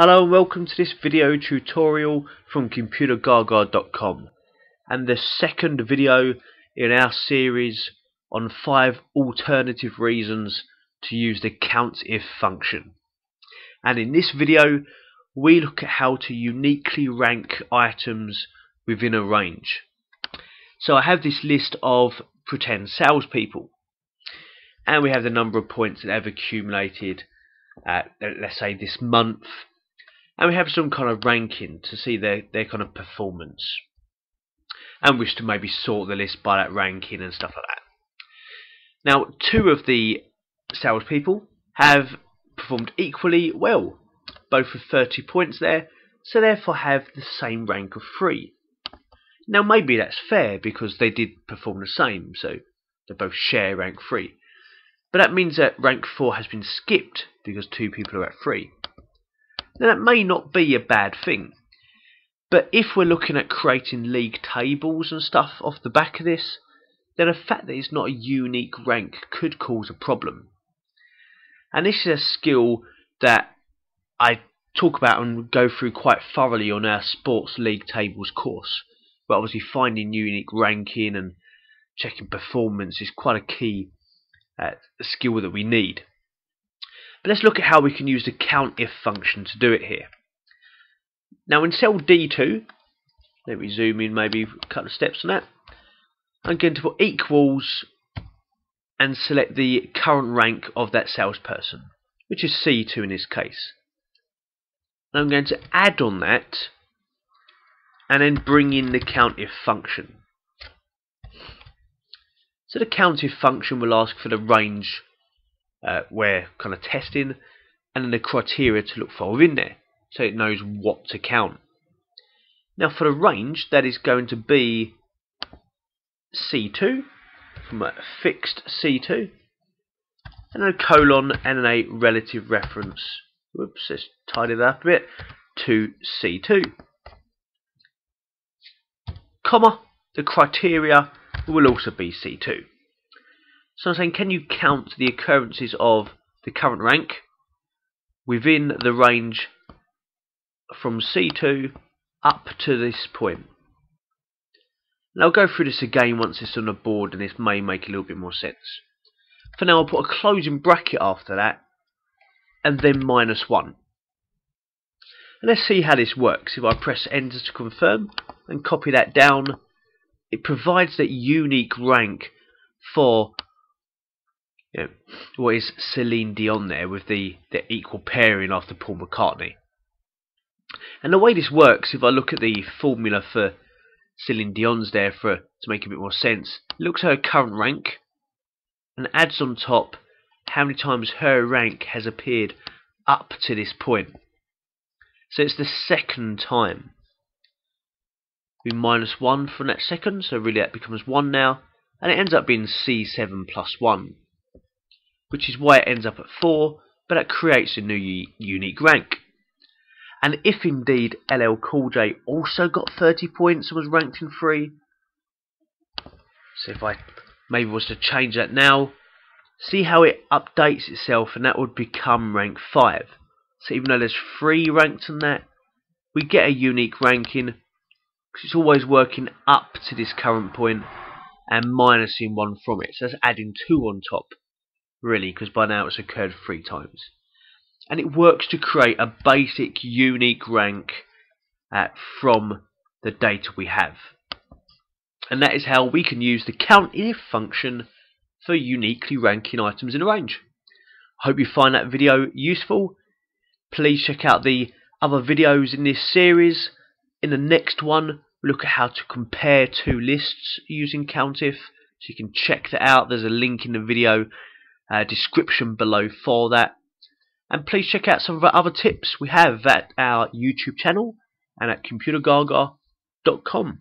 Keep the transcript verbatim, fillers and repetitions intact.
Hello and welcome to this video tutorial from Computer Gaga dot com, and the second video in our series on five alternative reasons to use the COUNTIF function. And in this video we look at how to uniquely rank items within a range. So I have this list of pretend salespeople, and we have the number of points that have accumulated at, let's say, this month. And we have some kind of ranking to see their, their kind of performance, and wish to maybe sort the list by that ranking and stuff like that. Now, two of the salespeople have performed equally well, both with thirty points there, so therefore have the same rank of three. Now maybe that's fair because they did perform the same, so they both share rank three. But that means that rank four has been skipped because two people are at three. Now that may not be a bad thing, but if we're looking at creating league tables and stuff off the back of this, then the fact that it's not a unique rank could cause a problem. And this is a skill that I talk about and go through quite thoroughly on our Sports League Tables course. But obviously finding unique ranking and checking performance is quite a key uh, skill that we need. But let's look at how we can use the COUNTIF function to do it here. Now in cell D two, let me zoom in maybe a couple of steps on that, I'm going to put equals and select the current rank of that salesperson, which is C two in this case. And I'm going to add on that and then bring in the COUNTIF function. So the COUNTIF function will ask for the range uh, we're kind of testing and then the criteria to look for within there, so it knows what to count. Now for the range, that is going to be C two, from a fixed C two, and a colon and a relative reference, whoops, let's tidy that up a bit, to C two. Comma, the criteria will also be C two. So I'm saying, can you count the occurrences of the current rank within the range from C two up to this point? And I'll go through this again once it's on the board, and this may make a little bit more sense. For now, I'll put a closing bracket after that and then minus one. And let's see how this works. If I press enter to confirm and copy that down, it provides that unique rank for, you know, what is Celine Dion there with the, the equal pairing after Paul McCartney. And the way this works, if I look at the formula for Celine Dion's there for to make a bit more sense, it looks at her current rank and adds on top how many times her rank has appeared up to this point. So it's the second time. We minus one from that second, so really that becomes one now, and it ends up being C seven plus one, which is why it ends up at four, but that creates a new unique rank. And if indeed L L Cool J also got thirty points and was ranked in three, so if I maybe was to change that now, see how it updates itself, and that would become rank five. So even though there's three ranked in that, we get a unique ranking. It's always working up to this current point and minusing one from it, so that's adding two on top really, because by now it's occurred three times. And it works to create a basic unique rank uh, from the data we have, and that is how we can use the COUNTIF function for uniquely ranking items in a range. I hope you find that video useful. Please check out the other videos in this series. In the next one, look at how to compare two lists using COUNTIF, so you can check that out. There's a link in the video uh, description below for that. And please check out some of our other tips we have at our YouTube channel and at Computer Gaga dot com.